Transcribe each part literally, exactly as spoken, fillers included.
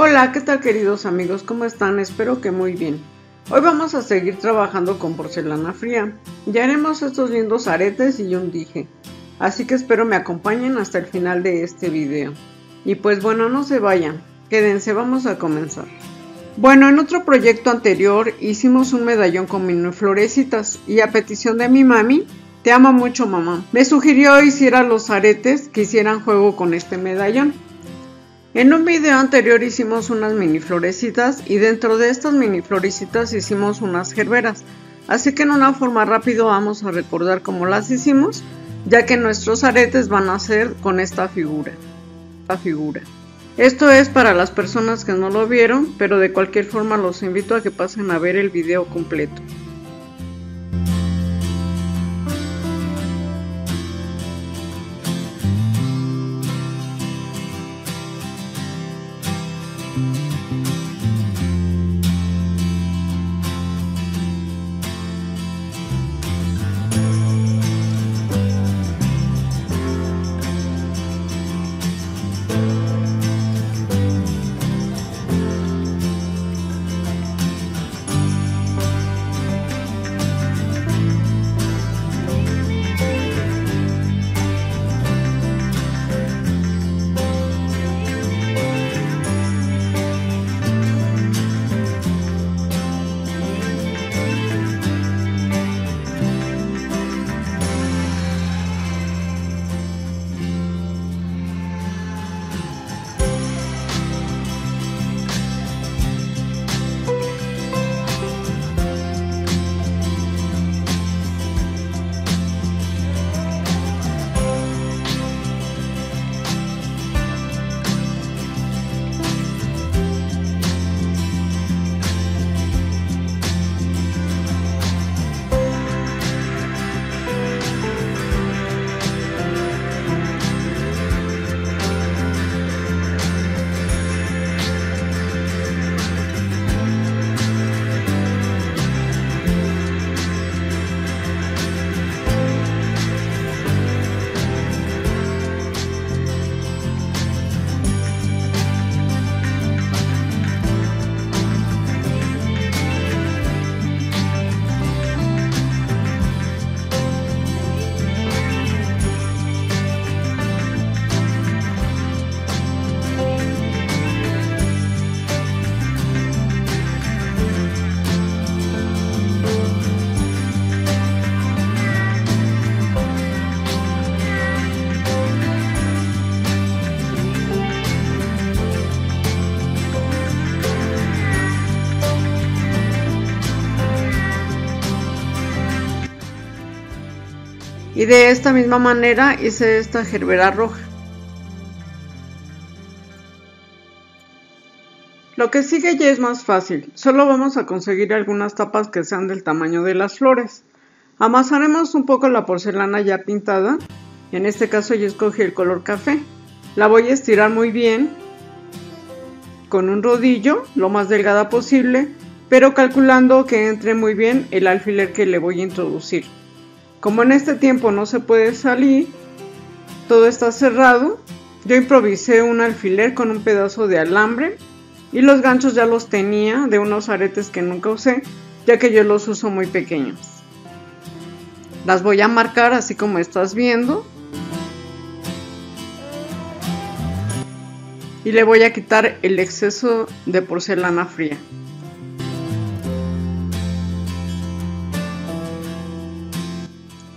Hola, ¿qué tal queridos amigos? ¿Cómo están? Espero que muy bien. Hoy vamos a seguir trabajando con porcelana fría. Ya haremos estos lindos aretes y un dije. Así que espero me acompañen hasta el final de este video. Y pues bueno, no se vayan. Quédense, vamos a comenzar. Bueno, en otro proyecto anterior hicimos un medallón con mini florecitas y a petición de mi mami, te amo mucho mamá, me sugirió hiciera los aretes que hicieran juego con este medallón. En un video anterior hicimos unas mini florecitas y dentro de estas mini florecitas hicimos unas gerberas. Así que en una forma rápida vamos a recordar cómo las hicimos, ya que nuestros aretes van a ser con esta figura. La figura. Esto es para las personas que no lo vieron, pero de cualquier forma los invito a que pasen a ver el video completo. Y de esta misma manera hice esta gerbera roja. Lo que sigue ya es más fácil, solo vamos a conseguir algunas tapas que sean del tamaño de las flores. Amasaremos un poco la porcelana ya pintada, en este caso yo escogí el color café. La voy a estirar muy bien con un rodillo, lo más delgada posible, pero calculando que entre muy bien el alfiler que le voy a introducir. Como en este tiempo no se puede salir, todo está cerrado, yo improvisé un alfiler con un pedazo de alambre y los ganchos ya los tenía de unos aretes que nunca usé, ya que yo los uso muy pequeños. Las voy a marcar así como estás viendo. Y le voy a quitar el exceso de porcelana fría.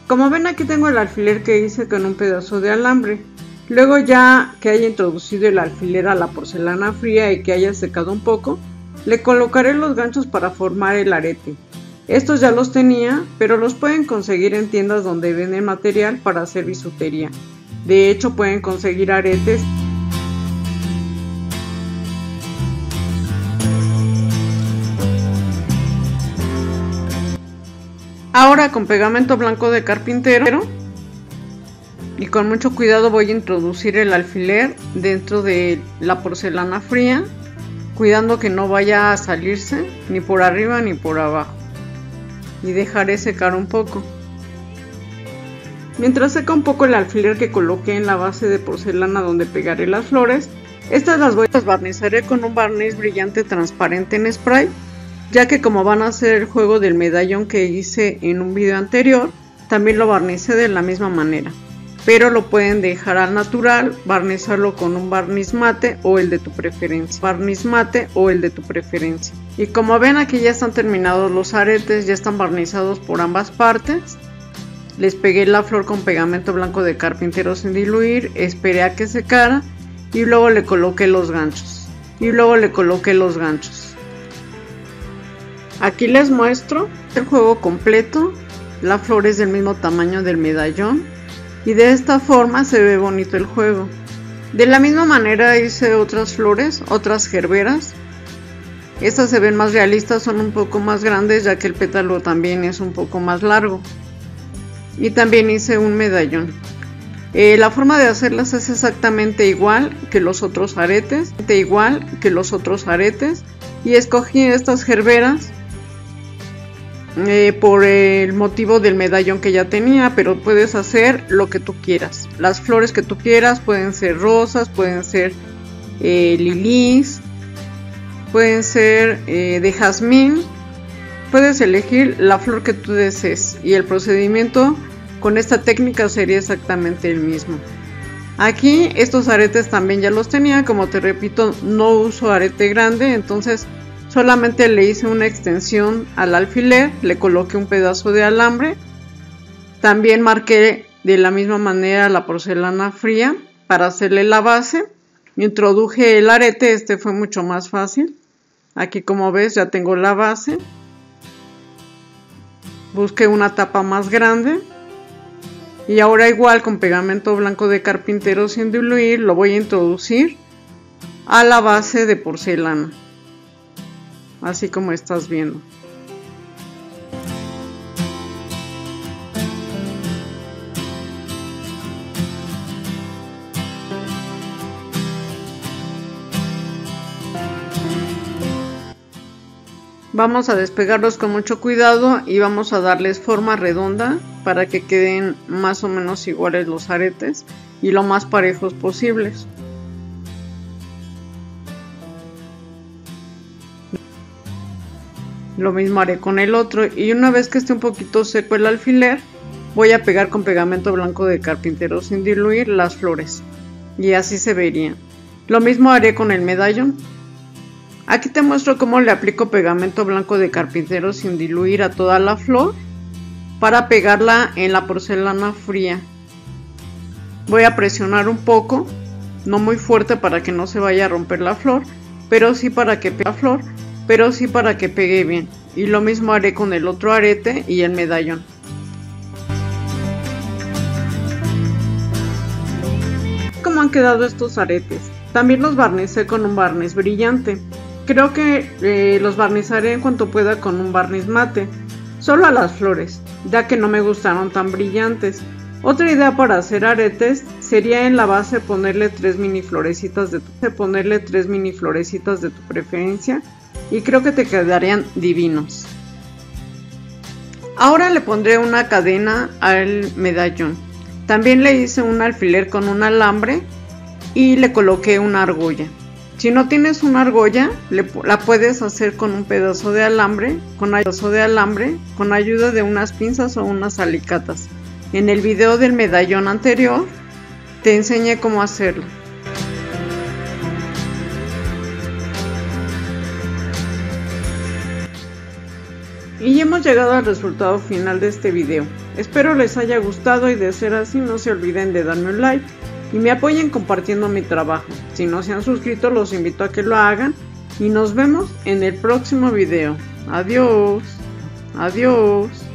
Como ven, aquí tengo el alfiler que hice con un pedazo de alambre. Luego, ya que haya introducido el alfiler a la porcelana fría y que haya secado un poco, le colocaré los ganchos para formar el arete. Estos ya los tenía, pero los pueden conseguir en tiendas donde venden material para hacer bisutería. De hecho, pueden conseguir aretes. Ahora con pegamento blanco de carpintero y con mucho cuidado voy a introducir el alfiler dentro de la porcelana fría, cuidando que no vaya a salirse ni por arriba ni por abajo, y dejaré secar un poco. Mientras seca un poco el alfiler que coloqué en la base de porcelana donde pegaré las flores, Estas las voy a barnizar con un barniz brillante transparente en spray, ya que como van a hacer el juego del medallón que hice en un video anterior, también lo barnicé de la misma manera, pero lo pueden dejar al natural, barnizarlo con un barniz mate o el de tu preferencia, barniz mate o el de tu preferencia. Y como ven, aquí ya están terminados los aretes, ya están barnizados por ambas partes. Les pegué la flor con pegamento blanco de carpintero sin diluir, esperé a que secara y luego le coloqué los ganchos, y luego le coloqué los ganchos. Aquí les muestro el juego completo, la flor es del mismo tamaño del medallón y de esta forma se ve bonito el juego. De la misma manera hice otras flores, otras gerberas. Estas se ven más realistas, son un poco más grandes ya que el pétalo también es un poco más largo. Y también hice un medallón. Eh, la forma de hacerlas es exactamente igual que los otros aretes, igual que los otros aretes, y escogí estas gerberas eh, por el motivo del medallón que ya tenía, pero puedes hacer lo que tú quieras, las flores que tú quieras, pueden ser rosas, pueden ser eh, lilís, pueden ser eh, de jazmín, puedes elegir la flor que tú desees y el procedimiento con esta técnica sería exactamente el mismo. Aquí estos aretes también ya los tenía, como te repito, no uso arete grande, entonces solamente le hice una extensión al alfiler, le coloqué un pedazo de alambre, también marqué de la misma manera la porcelana fría para hacerle la base, introduje el arete, este fue mucho más fácil, aquí como ves ya tengo la base, busqué una tapa más grande. Y ahora igual con pegamento blanco de carpintero sin diluir lo voy a introducir a la base de porcelana, así como estás viendo. Vamos a despegarlos con mucho cuidado y vamos a darles forma redonda para que queden más o menos iguales los aretes y lo más parejos posibles. Lo mismo haré con el otro y una vez que esté un poquito seco el alfiler voy a pegar con pegamento blanco de carpintero sin diluir las flores y así se verían. Lo mismo haré con el medallón. Aquí te muestro cómo le aplico pegamento blanco de carpintero sin diluir a toda la flor para pegarla en la porcelana fría. Voy a presionar un poco, no muy fuerte para que no se vaya a romper la flor, pero sí para que pegue la flor, pero sí para que pegue bien. Y lo mismo haré con el otro arete y el medallón. ¿Cómo han quedado estos aretes? También los barnicé con un barniz brillante. Creo que eh, los barnizaré en cuanto pueda con un barniz mate, solo a las flores, ya que no me gustaron tan brillantes. Otra idea para hacer aretes sería en la base ponerle tres mini florecitas de tu, ponerle tres mini florecitas de tu preferencia y creo que te quedarían divinos. Ahora le pondré una cadena al medallón. También le hice un alfiler con un alambre y le coloqué una argolla. Si no tienes una argolla, le, la puedes hacer con un pedazo de alambre, con pedazo de alambre, con ayuda de unas pinzas o unas alicatas. En el video del medallón anterior te enseñé cómo hacerlo. Y hemos llegado al resultado final de este video. Espero les haya gustado y de ser así no se olviden de darme un like y me apoyen compartiendo mi trabajo. Si no se han suscrito, los invito a que lo hagan y nos vemos en el próximo video. Adiós, adiós.